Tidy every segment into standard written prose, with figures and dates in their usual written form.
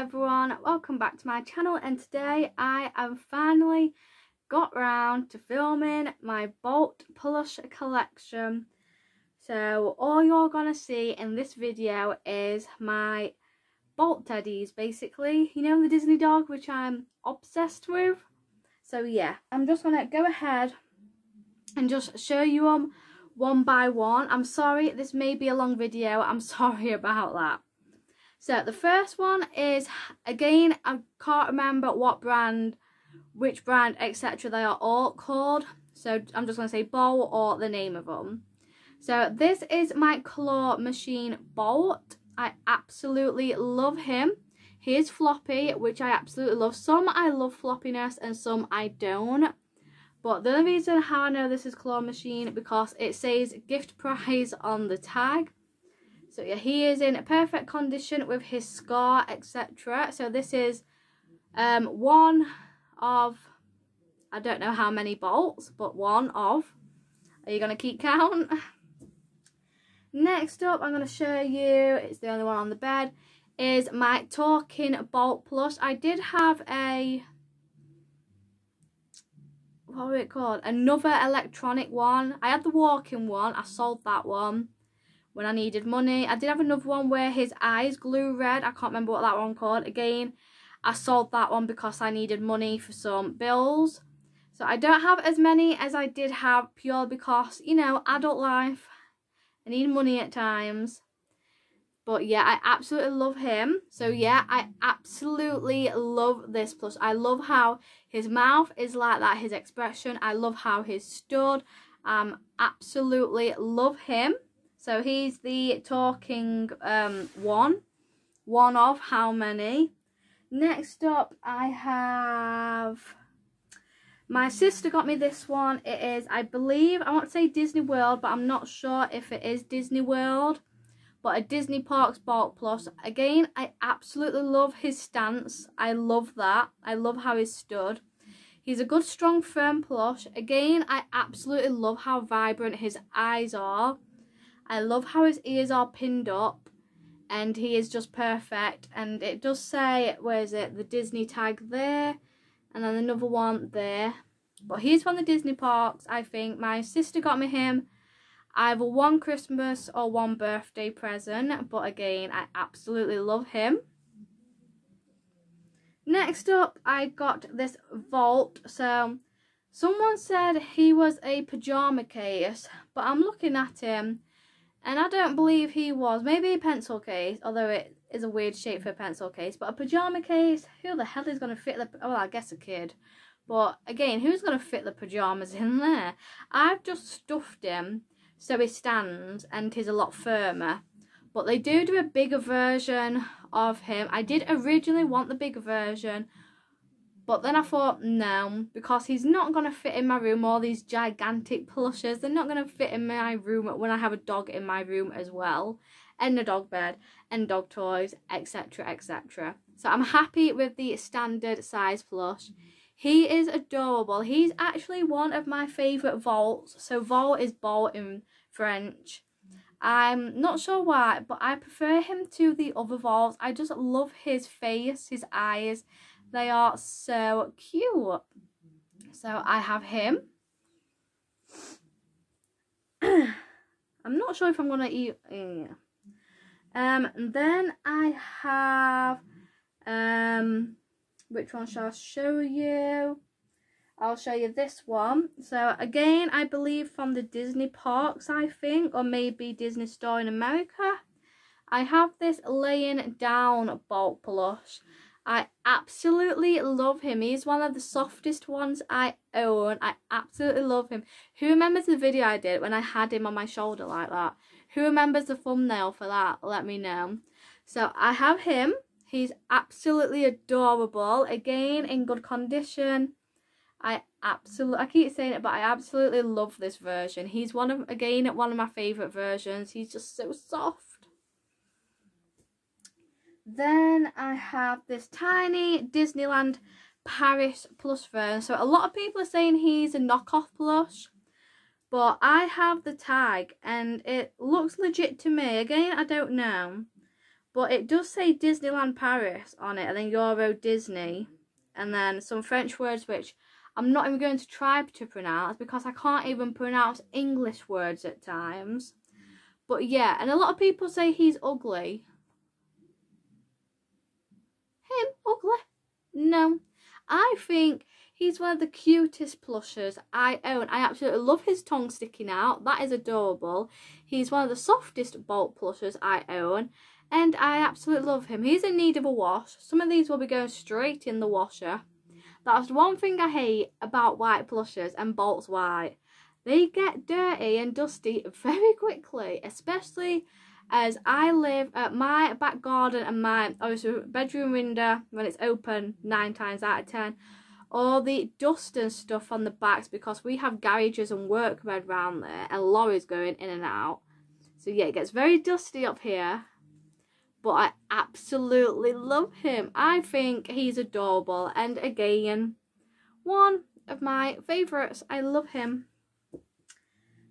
everyone, welcome back to my channel, and today I have finally got round to filming my Bolt plush collection. So all you're gonna see in this video is my Bolt teddies, basically, you know, the Disney dog, which I'm obsessed with. So yeah, I'm just gonna go ahead and just show you them one by one. I'm sorry, this may be a long video, I'm sorry about that. So the first one is, again, I can't remember what brand, which brand, etc. they are all called. So I'm just going to say Bolt or the name of them. So this is my claw machine Bolt. I absolutely love him. He is floppy, which I absolutely love. Some I love floppiness and some I don't. But the only reason how I know this is claw machine, because it says gift prize on the tag. So yeah, he is in perfect condition with his scar, etc. So this is one of, I don't know how many Bolts, but one of. Are you going to keep count? Next up, I'm going to show you, it's the only one on the bed, is my talking Bolt plush. I did have a, what were it called? Another electronic one. I had the walking one. I sold that one when I needed money. I did have another one where his eyes glue red. I can't remember what that one called. Again, I sold that one because I needed money for some bills. So I don't have as many as I did have, pure because, you know, adult life. I need money at times. But yeah, I absolutely love him. So yeah, I absolutely love this plush. I love how his mouth is like that, his expression. I love how he's stood. Absolutely love him. So he's the talking one of how many. Next up, I have, my sister got me this one. It is, I believe, I want to say Disney World, but I'm not sure if it is Disney World, but a Disney Parks Bolt Plus. Again, I absolutely love his stance. I love that. I love how he's stood. He's a good, strong, firm plush. Again, I absolutely love how vibrant his eyes are. I love how his ears are pinned up, and he is just perfect. And it does say, where is it, the Disney tag there, and then another one there. But he's from the Disney parks, I think. My sister got me him either one Christmas or one birthday present. But again, I absolutely love him. Next up, I got this Bolt. So someone said he was a pajama case, but I'm looking at him, and I don't believe he was. Maybe a pencil case, although it is a weird shape for a pencil case. But a pyjama case, who the hell is going to fit the... well, I guess a kid. But again, who's going to fit the pyjamas in there? I've just stuffed him so he stands and he's a lot firmer. But they do a bigger version of him. I did originally want the bigger version, but then I thought, no, because he's not going to fit in my room, all these gigantic plushes. They're not going to fit in my room when I have a dog in my room as well. And a dog bed and dog toys, etc, etc. So I'm happy with the standard size plush. He is adorable. He's actually one of my favourite Bolts. So Volt is Bolt in French. I'm not sure why, but I prefer him to the other Bolts. I just love his face, his eyes. They are so cute. So I have him. I'm not sure if I'm going to eat. And then I have, which one shall I show you? I'll show you this one. So again, I believe from the Disney parks, I think, or maybe Disney Store in America. I have this laying down Bolt plush. I absolutely love him. He's one of the softest ones I own. I absolutely love him. Who remembers the video I did when I had him on my shoulder like that? Who remembers the thumbnail for that? Let me know. So I have him. He's absolutely adorable. Again, in good condition. I keep saying it, but I absolutely love this version. He's one of, again, one of my favourite versions. He's just so soft. Then I have this tiny Disneyland Paris plush version. So a lot of people are saying he's a knockoff plush, but I have the tag and it looks legit to me. Again, I don't know, But it does say Disneyland Paris on it, and then Euro Disney, and then some French words which I'm not even going to try to pronounce because I can't even pronounce English words at times. But yeah, and a lot of people say he's ugly. Him? Ugly? No. I think he's one of the cutest plushes I own. I absolutely love his tongue sticking out. That is adorable. He's one of the softest Bolt plushes I own. And I absolutely love him. He's in need of a wash. Some of these will be going straight in the washer. That's one thing I hate about white plushes, and Bolt's white. They get dirty and dusty very quickly, especially as I live at my back garden and my obviously bedroom window when it's open 9 times out of 10. All the dust and stuff on the backs, because we have garages and workmen round there and lorries going in and out. So yeah, it gets very dusty up here. But I absolutely love him. I think he's adorable. And again, one of my favourites. I love him.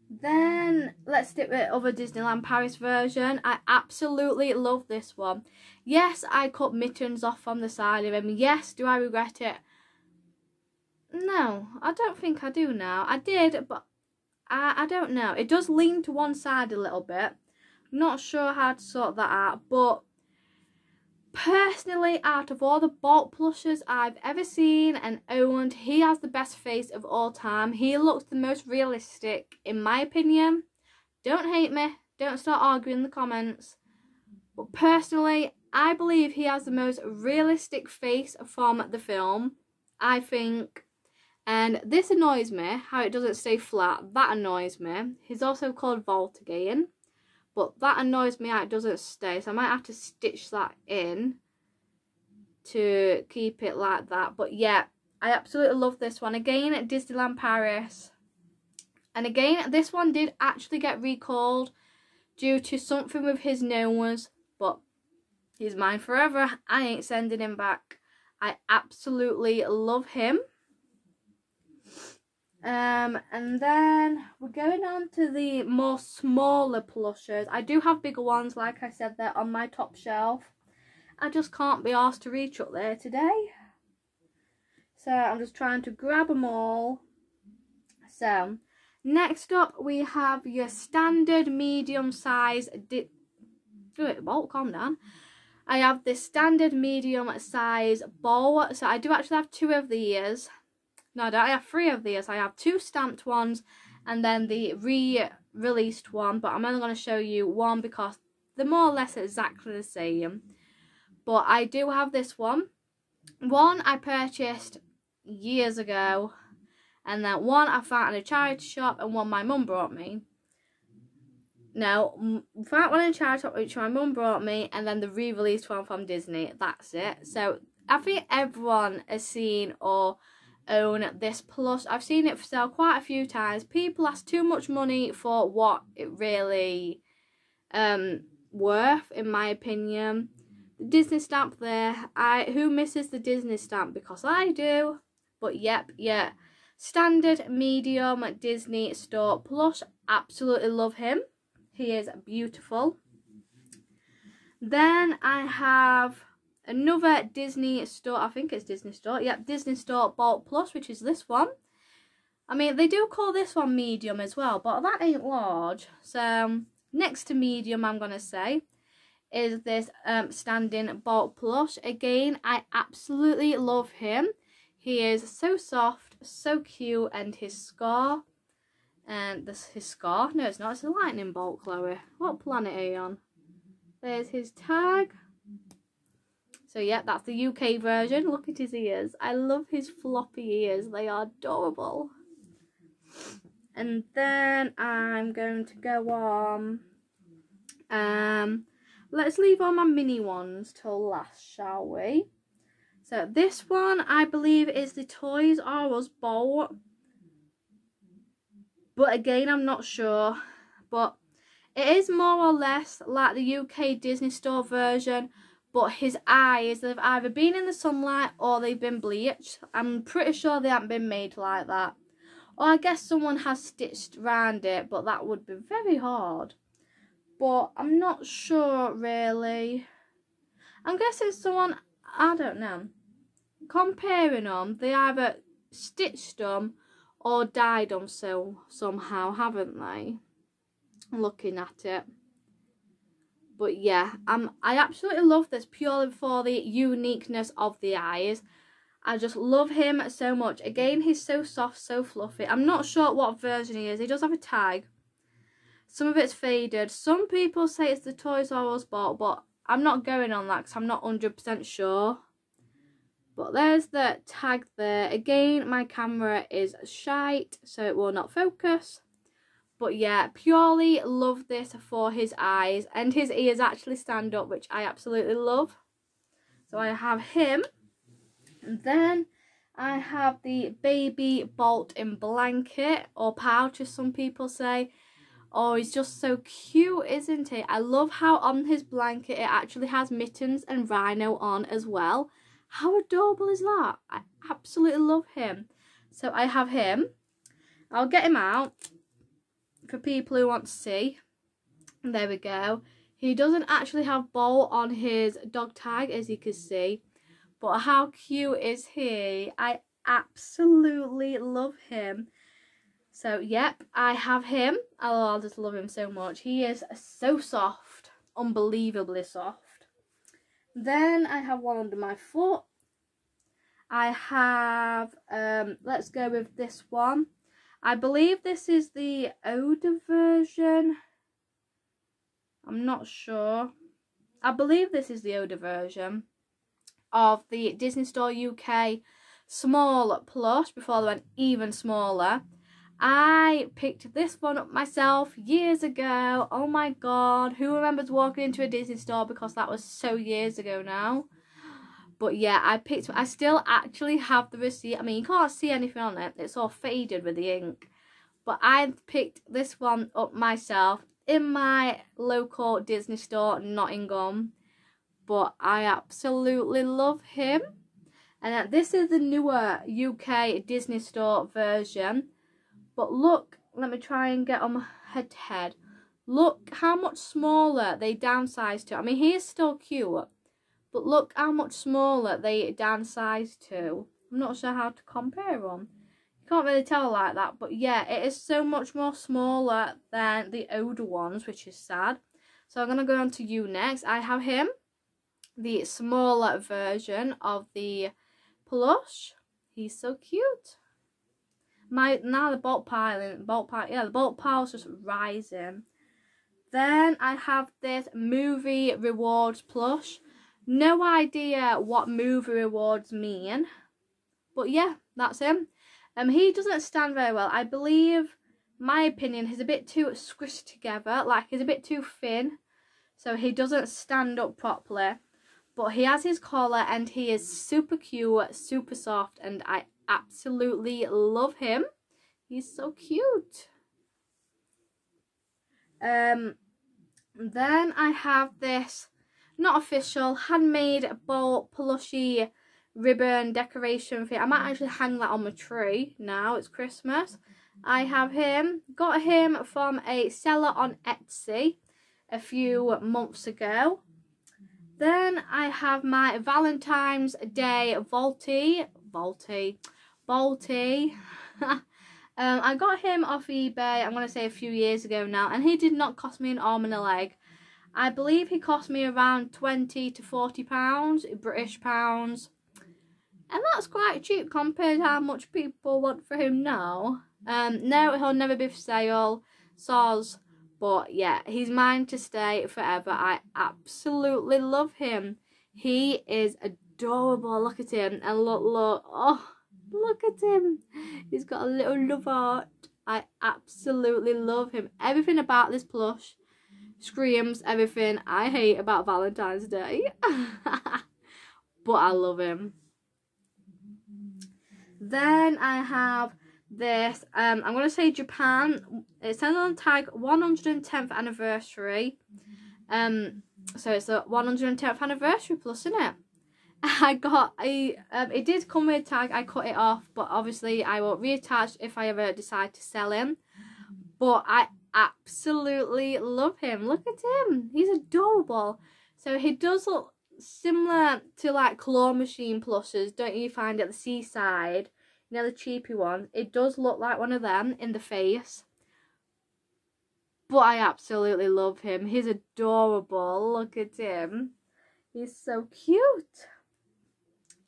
Then, let's stick with the other Disneyland Paris version. I absolutely love this one. Yes, I cut mittens off on the side of him. Yes, do I regret it? No, I don't think I do now. I did, but I don't know. It does lean to one side a little bit. Not sure how to sort that out, but personally, out of all the Bolt plushes I've ever seen and owned, he has the best face of all time. He looks the most realistic, in my opinion. Don't hate me. Don't start arguing in the comments. But personally, I believe he has the most realistic face from the film, I think. And this annoys me, how it doesn't stay flat. That annoys me. He's also called Volt again. But that annoys me how it doesn't stay, so I might have to stitch that in to keep it like that. But yeah, I absolutely love this one. Again, at Disneyland Paris. And again, this one did actually get recalled due to something with his nose. But he's mine forever. I ain't sending him back. I absolutely love him. And then we're going on to the more smaller plushes. I do have bigger ones, like I said, they're on my top shelf. I just can't be arsed to reach up there today. So I'm just trying to grab them all. So next up we have your standard medium size. Bolt, calm down. I have this standard medium size bowl. So I do actually have two of these. No, I don't. I have 3 of these. I have 2 stamped ones and then the re-released one. But I'm only going to show you one because they're more or less exactly the same. But I do have this one. One I purchased years ago. And then one I found in a charity shop and one my mum brought me. No, found one in a charity shop which my mum brought me. And then the re-released one from Disney. That's it. So I think everyone has seen or own this plush. I've seen it for sale quite a few times. People ask too much money for what it really worth, in my opinion. The Disney stamp there. Who misses the Disney stamp? Because I do. But yep, yeah. Standard medium Disney store plush. Absolutely love him. He is beautiful. Then I have another Disney store, I think it's Disney store, yep, Disney store Bolt Plus, which is this one. I mean, they do call this one medium as well, but that ain't large. So, next to medium, I'm going to say, is this standing Bolt Plus. Again, I absolutely love him. He is so soft, so cute, and his scar, and his scar, no it's not, it's a lightning bolt, Chloe. What planet are you on? There's his tag. So yeah, that's the UK version. Look at his ears. I love his floppy ears. They are adorable. And then I'm going to go on. Let's leave all my mini ones till last, shall we? So this one, I believe, is the Toys R Us Bolt. But again, I'm not sure. But it is more or less like the UK Disney Store version. But his eyes, they've either been in the sunlight or they've been bleached. I'm pretty sure they haven't been made like that. Or I guess someone has stitched round it, but that would be very hard. But I'm not sure, really. I'm guessing someone, I don't know, comparing them, they either stitched them or dyed them so somehow, haven't they? Looking at it. But yeah, I absolutely love this purely for the uniqueness of the eyes. I just love him so much. Again, he's so soft, so fluffy. I'm not sure what version he is. He does have a tag. Some of it's faded. Some people say it's the Toys R Us Bolt, but I'm not going on that because I'm not 100% sure. But there's the tag there. Again, my camera is shite, so it will not focus. But yeah, purely love this for his eyes. And his ears actually stand up, which I absolutely love. So I have him. And then I have the baby Bolt in blanket or pouch, as some people say. Oh, he's just so cute, isn't he? I love how on his blanket it actually has mittens and rhino on as well. How adorable is that? I absolutely love him. So I have him. I'll get him out for people who want to see. And there we go. He doesn't actually have Bolt on his dog tag, as you can see. But how cute is he? I absolutely love him. So, yep, I have him. Oh, I just love him so much. He is so soft. Unbelievably soft. Then I have one under my foot. I have, let's go with this one. I believe this is the older version. I'm not sure. I believe this is the older version of the Disney Store UK small plush before they went even smaller. I picked this one up myself years ago. Oh my god, who remembers walking into a Disney store, because that was so years ago now. But yeah, I still actually have the receipt. I mean, you can't see anything on it, it's all faded with the ink, but I picked this one up myself in my local Disney store, Nottingham. But I absolutely love him. And this is the newer UK Disney Store version. But look, let me try and get on my head. Look how much smaller they downsized to. I mean, he is still cute. But look how much smaller they downsized to. I'm not sure how to compare them. You can't really tell like that. But yeah, it is so much more smaller than the older ones, which is sad. So I'm going to go on to you next. I have him. The smaller version of the plush. He's so cute. Now the Bolt pile's just rising. Then I have this movie rewards plush. No idea what movie rewards mean, but yeah, that's him. He doesn't stand very well. I believe, my opinion, he's a bit too squished together. Like, he's a bit too thin, so he doesn't stand up properly. But he has his collar and he is super cute, super soft, and I absolutely love him. He's so cute. Then I have this, not official, handmade Bolt plushie ribbon decoration thing. I might actually hang that on my tree now, it's Christmas. I have him. Got him from a seller on Etsy a few months ago. Then I have my Valentine's Day Bolty. I got him off eBay, I'm going to say a few years ago now, and he did not cost me an arm and a leg. I believe he cost me around £20 to £40, British pounds. And that's quite cheap compared to how much people want for him now. No, he'll never be for sale. Soz. But yeah, he's mine to stay forever. I absolutely love him. He is adorable. Look at him. And look. Oh, look at him. He's got a little love heart. I absolutely love him. Everything about this plush screams everything I hate about Valentine's Day. But I love him. Then I have this I'm going to say Japan. It says on the tag 110th anniversary, so it's a 110th anniversary plus, isn't it? I got a it did come with a tag. I cut it off, but obviously I won't reattach if I ever decide to sell him. But I absolutely love him. Look at him, he's adorable. So he does look similar to like claw machine plushers, don't you find at the seaside, you know, the cheapy one. It does look like one of them in the face, but I absolutely love him. He's adorable. Look at him, he's so cute.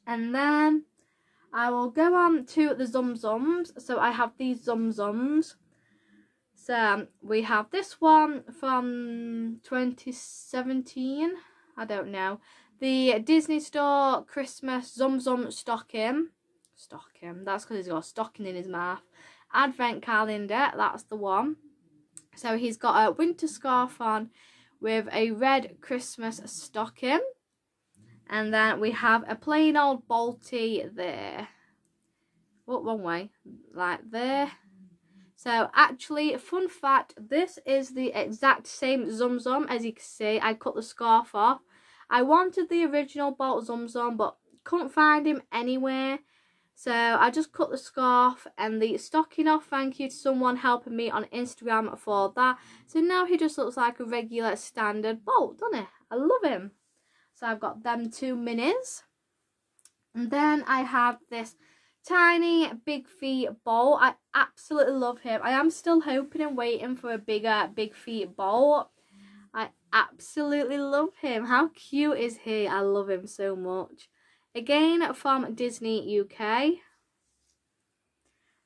And then I will go on to the Zum Zums. So I have these Zum Zums. So we have this one from 2017. I don't know. The Disney Store Christmas Zum Zum stocking. Stocking. That's because he's got a stocking in his mouth. Advent calendar. That's the one. So he's got a winter scarf on with a red Christmas stocking. And then we have a plain old Bolty there. What, one way? Like there. So actually, fun fact, this is the exact same Zum Zum. As you can see, I cut the scarf off. I wanted the original Bolt Zum Zum, but couldn't find him anywhere. So I just cut the scarf and the stocking off. Thank you to someone helping me on Instagram for that. So now he just looks like a regular standard Bolt, doesn't he? I love him. So I've got them two minis. And then I have this tiny Big Feet Bolt. I absolutely love him. I am still hoping and waiting for a bigger Big Feet Bolt. I absolutely love him. How cute is he? I love him so much. Again, from Disney UK.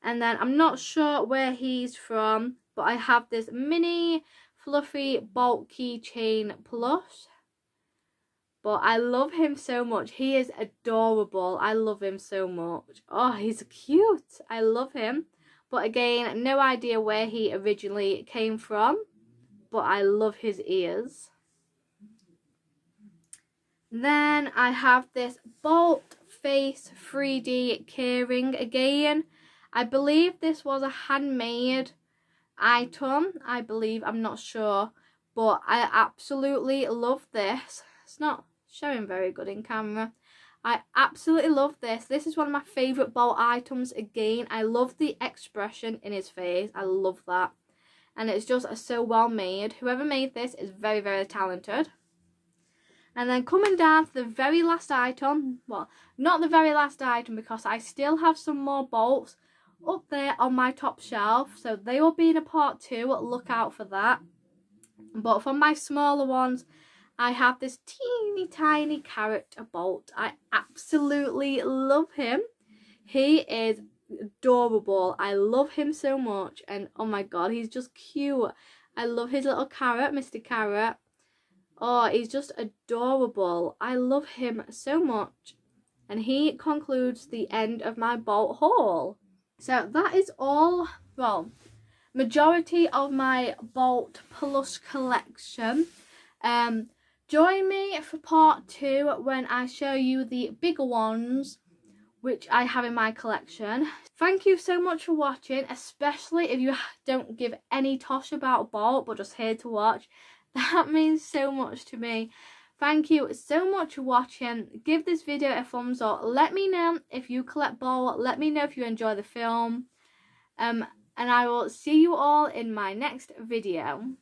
And then I'm not sure where he's from, but I have this mini fluffy Bolt keychain plush. But I love him so much. He is adorable. I love him so much. Oh, he's cute. I love him. But again, no idea where he originally came from. But I love his ears. Then I have this Bolt Face 3D keyring. Again, I believe this was a handmade item. I believe. I'm not sure. But I absolutely love this. It's not showing very good in camera. I absolutely love this. This is one of my favourite Bolt items. Again, I love the expression in his face. I love that. And it's just so well made. Whoever made this is very, very talented. And then coming down to the very last item. Well, not the very last item, because I still have some more Bolts up there on my top shelf. So they will be in a part two. Look out for that. But for my smaller ones, I have this teeny tiny carrot Bolt. I absolutely love him. He is adorable. I love him so much. And oh my god, he's just cute. I love his little carrot, Mr. Carrot. Oh, he's just adorable. I love him so much. And he concludes the end of my Bolt haul. So that is all, well, majority of my Bolt plush collection. Join me for part two when I show you the bigger ones which I have in my collection. Thank you so much for watching, especially if you don't give any tosh about Bolt but just here to watch. That means so much to me. Thank you so much for watching. Give this video a thumbs up. Let me know if you collect Bolt. Let me know if you enjoy the film. And I will see you all in my next video.